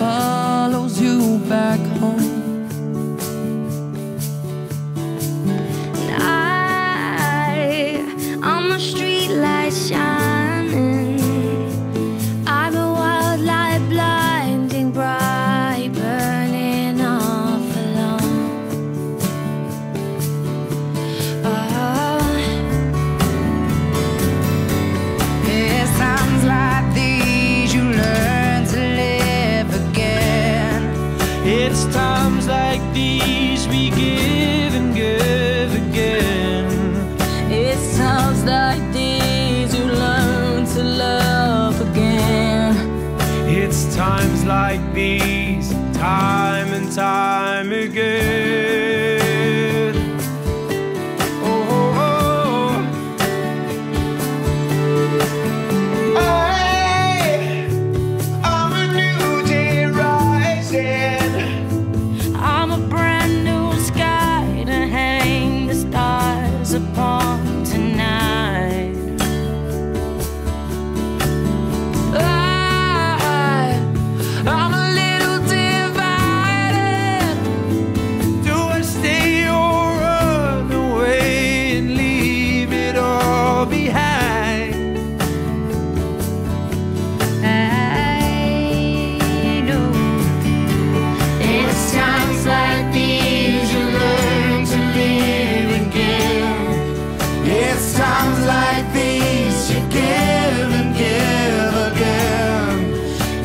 Follows you back home. And on the street lights shining, I'm a wildlight blinding bright, burning off alone. Oh. Yeah, times like these you learn. It's times like these we give and give again. It's times like these you learn to love again. It's times like these, time and time again. Oh, oh, oh. Hey, I'm a new day rising.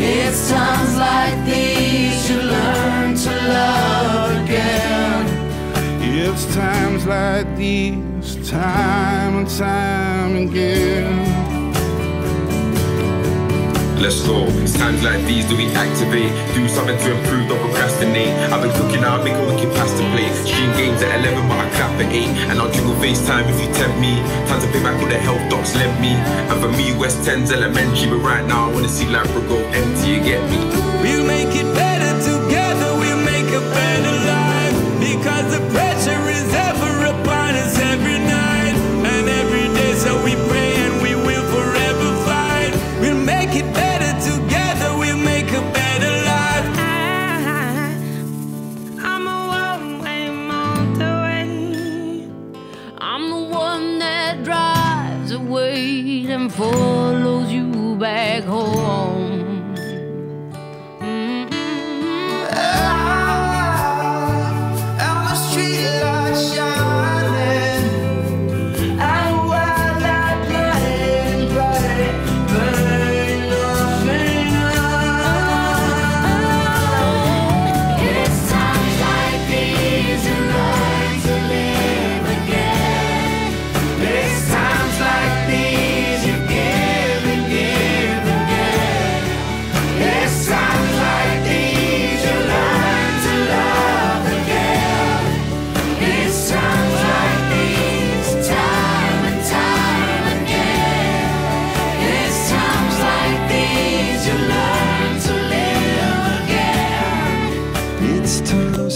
It's times like these, time and time again. Let's go. It's times like these that we activate, do something to improve, don't procrastinate. I've been cooking, I'll make a wicked pasta plate. Stream games at 11, but I clap at 8. And I'll jingle FaceTime if you tempt me. Time to pay back all the health docs lent me. And for me, West 10's elementary, but right now I wanna see life go empty, you get me? We'll make it better together, we'll make a better life, because the pressure is ever upon us every night and every day, so we pray and we will forever fight. We'll make it better together, we'll make a better life. I'm a one way motorway, I'm the one that drives away and follows you back home.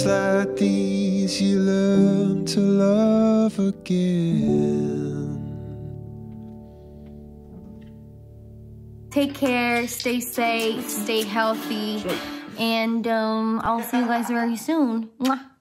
Like these, you learn to love again. Take care, stay safe, stay healthy, and I'll see you guys very soon. Mwah.